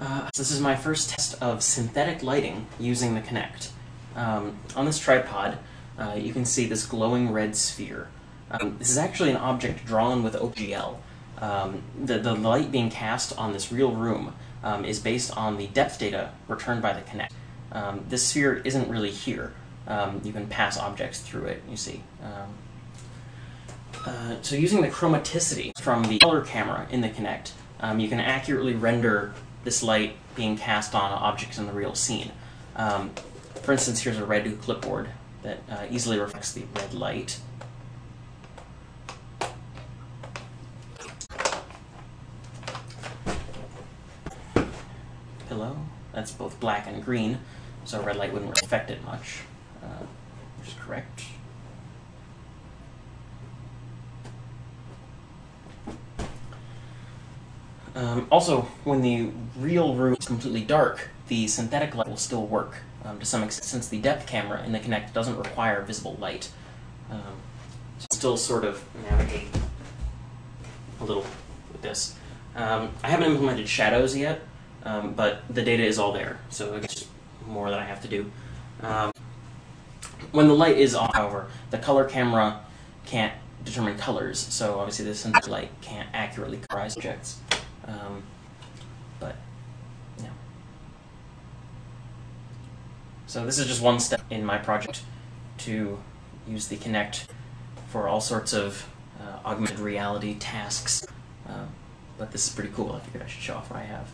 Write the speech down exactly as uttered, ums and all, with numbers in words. Uh, so this is my first test of synthetic lighting using the Kinect. Um, on this tripod, uh, you can see this glowing red sphere. Um, this is actually an object drawn with O G L. Um, the, the light being cast on this real room um, is based on the depth data returned by the Kinect. Um, this sphere isn't really here. Um, you can pass objects through it, you see. Um, uh, so using the chromaticity from the color camera in the Kinect, um, you can accurately render this light being cast on objects in the real scene. Um, for instance, here's a red clipboard that uh, easily reflects the red light. Pillow, that's both black and green, so red light wouldn't affect it much, uh, which is correct. Um, also, when the real room is completely dark, the synthetic light will still work um, to some extent, since the depth camera in the Kinect doesn't require visible light. Um, so still sort of navigate a little with this. Um, I haven't implemented shadows yet, um, but the data is all there, so it's more that I have to do. Um, when the light is on, however, the color camera can't determine colors, so obviously the synthetic light can't accurately colorize objects. Um, but, yeah. So this is just one step in my project to use the Kinect for all sorts of uh, augmented reality tasks. Um, but this is pretty cool. I figured I should show off what I have.